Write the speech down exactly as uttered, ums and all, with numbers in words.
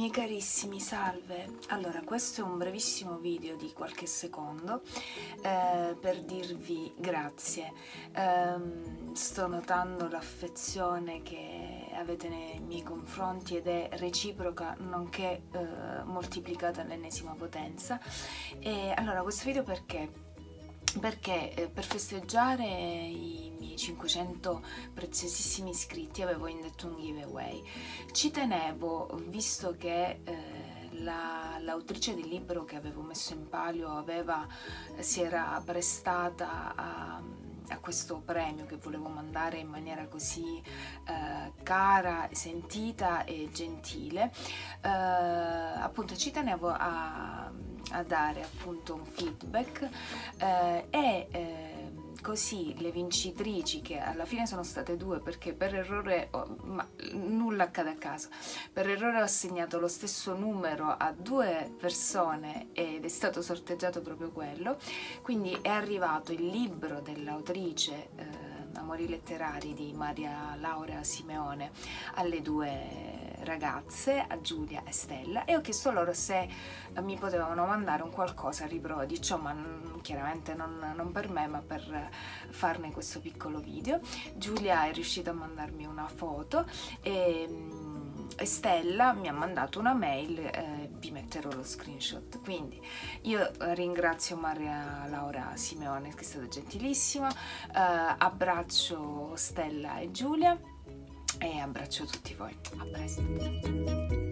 Miei carissimi, salve! Allora, questo è un brevissimo video di qualche secondo eh, per dirvi grazie. Um, sto notando l'affezione che avete nei miei confronti ed è reciproca, nonché eh, moltiplicata all'ennesima potenza. E allora, questo video perché? Perché eh, per festeggiare i miei cinquecento preziosissimi iscritti avevo indetto un giveaway. Ci tenevo, visto che eh... La, l'autrice del libro che avevo messo in palio aveva, si era prestata a, a questo premio che volevo mandare in maniera così eh, cara, sentita e gentile, eh, appunto ci tenevo a, a dare appunto un feedback eh, e eh, così le vincitrici, che alla fine sono state due perché per errore ho, ma nulla accade a caso, per errore ho assegnato lo stesso numero a due persone ed è stato sorteggiato proprio quello, quindi è arrivato il libro dell'autrice eh, Amori letterari di Marialaura Simeone alle due ragazze, a Giulia e Stella, e ho chiesto loro se mi potevano mandare un qualcosa a riprova di ciò, ma non, chiaramente non, non per me, ma per farne questo piccolo video. Giulia è riuscita a mandarmi una foto e, e Stella mi ha mandato una mail, eh, vi metterò lo screenshot. Quindi io ringrazio Marialaura Simeone, che è stata gentilissima, eh, abbraccio Stella e Giulia e abbraccio tutti voi. A presto.